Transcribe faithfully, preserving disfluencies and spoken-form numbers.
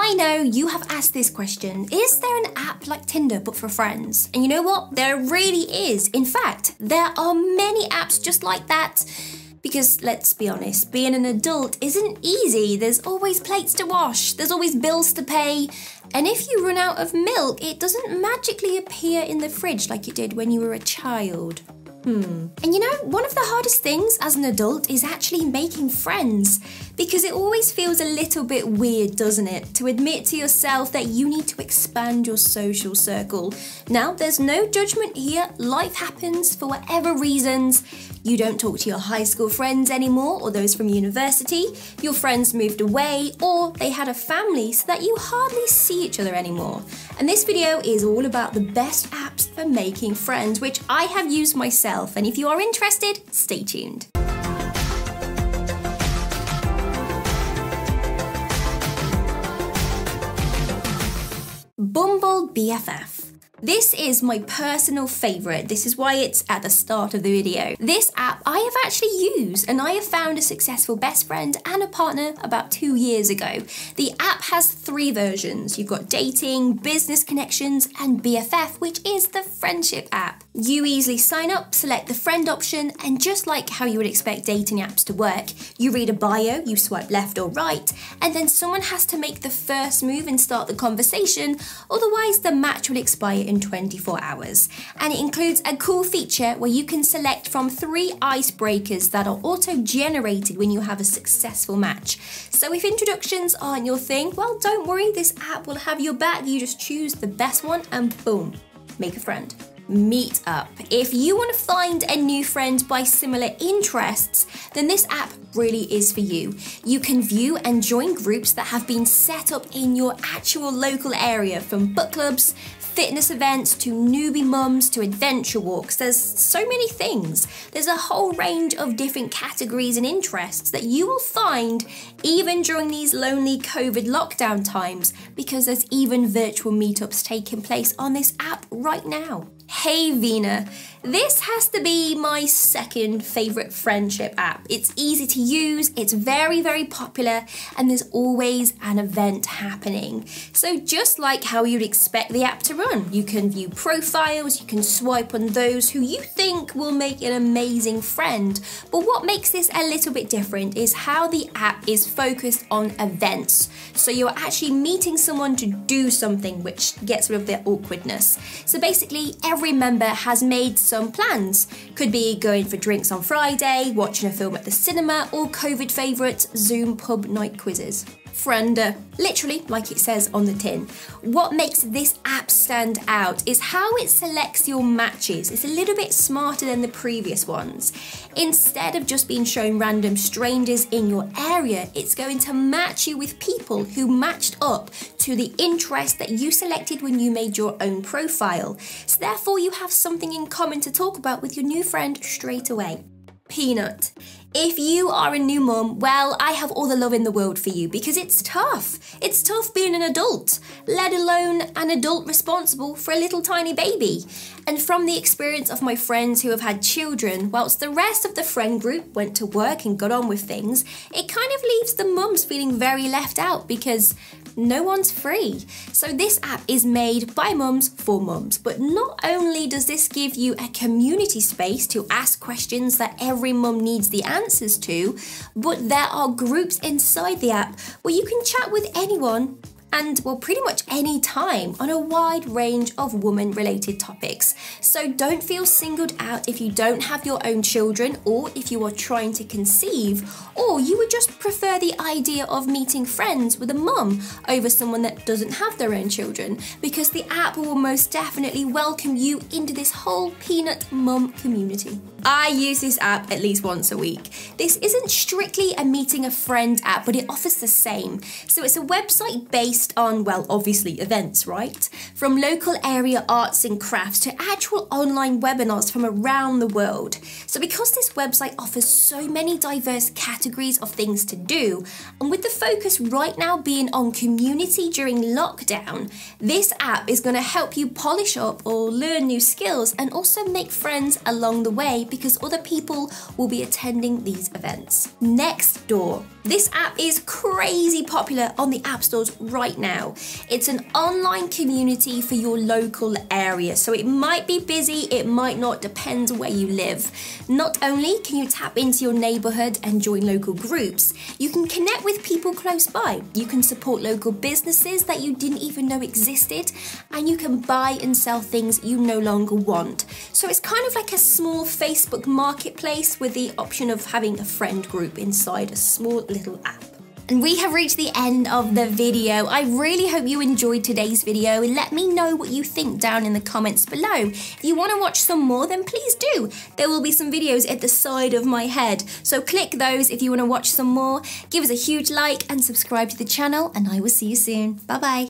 I know you have asked this question, is there an app like Tinder but for friends? And you know what? There really is. In fact, there are many apps just like that. Because let's be honest, being an adult isn't easy. There's always plates to wash, there's always bills to pay. And if you run out of milk, it doesn't magically appear in the fridge like it did when you were a child. Hmm. And you know, one of the hardest things as an adult is actually making friends, because it always feels a little bit weird, doesn't it, to admit to yourself that you need to expand your social circle. Now, there's no judgment here. Life happens for whatever reasons. You don't talk to your high school friends anymore, or those from university, your friends moved away, or they had a family so that you hardly see each other anymore. And this video is all about the best apps for making friends, which I have used myself. And if you are interested, stay tuned. Bumble B F F. This is my personal favourite. This is why it's at the start of the video. This app I have actually used, and I have found a successful best friend and a partner about two years ago. The app has three versions. You've got dating, business connections, and B F F, which is the friendship app. You easily sign up, select the friend option, and just like how you would expect dating apps to work, you read a bio, you swipe left or right, and then someone has to make the first move and start the conversation, otherwise the match will expire in twenty-four hours. And it includes a cool feature where you can select from three icebreakers that are auto-generated when you have a successful match. So if introductions aren't your thing, well, don't worry, this app will have your back. You just choose the best one and boom, make a friend. Meetup. If you want to find a new friend by similar interests, then this app really is for you. You can view and join groups that have been set up in your actual local area, from book clubs, fitness events, to newbie mums, to adventure walks. There's so many things. There's a whole range of different categories and interests that you will find even during these lonely COVID lockdown times, because there's even virtual meetups taking place on this app right now. Hey VINA. This has to be my second favourite friendship app. It's easy to use, it's very, very popular, and there's always an event happening. So just like how you'd expect the app to run, you can view profiles, you can swipe on those who you think will make an amazing friend. But what makes this a little bit different is how the app is focused on events. So you're actually meeting someone to do something, which gets rid of their awkwardness. So basically, every member has made some plans. Could be going for drinks on Friday, watching a film at the cinema, or COVID favourites, Zoom pub night quizzes. Friender, literally like it says on the tin. What makes this app stand out is how it selects your matches. It's a little bit smarter than the previous ones. Instead of just being shown random strangers in your area, it's going to match you with people who matched up to the interest that you selected when you made your own profile. So therefore you have something in common to talk about with your new friend straight away. Peanut. If you are a new mum, well, I have all the love in the world for you, because it's tough. It's tough being an adult, let alone an adult responsible for a little tiny baby. And from the experience of my friends who have had children, whilst the rest of the friend group went to work and got on with things, it kind of leaves the mums feeling very left out, because no one's free. So this app is made by mums for mums. But not only does this give you a community space to ask questions that every mum needs the answer answers to, but there are groups inside the app where you can chat with anyone and, well, pretty much any time on a wide range of woman-related topics. So don't feel singled out if you don't have your own children, or if you are trying to conceive, or you would just prefer the idea of meeting friends with a mum over someone that doesn't have their own children, because the app will most definitely welcome you into this whole Peanut mum community. I use this app at least once a week. This isn't strictly a meeting a friend app, but it offers the same. So it's a website based on, well, obviously events, right? From local area arts and crafts to actual online webinars from around the world. So because this website offers so many diverse categories of things to do, and with the focus right now being on community during lockdown, this app is going to help you polish up or learn new skills and also make friends along the way because other people will be attending these events. Nextdoor. This app is crazy popular on the app stores right now. It's an online community for your local area, so it might be busy, it might not, depends where you live. Not only can you tap into your neighborhood and join local groups, you can connect with people close by, you can support local businesses that you didn't even know existed, and you can buy and sell things you no longer want. So it's kind of like a small Facebook marketplace with the option of having a friend group inside a small little app. And we have reached the end of the video. I really hope you enjoyed today's video. Let me know what you think down in the comments below. If you want to watch some more, then please do. There will be some videos at the side of my head, so click those if you want to watch some more. Give us a huge like and subscribe to the channel, and I will see you soon. Bye bye.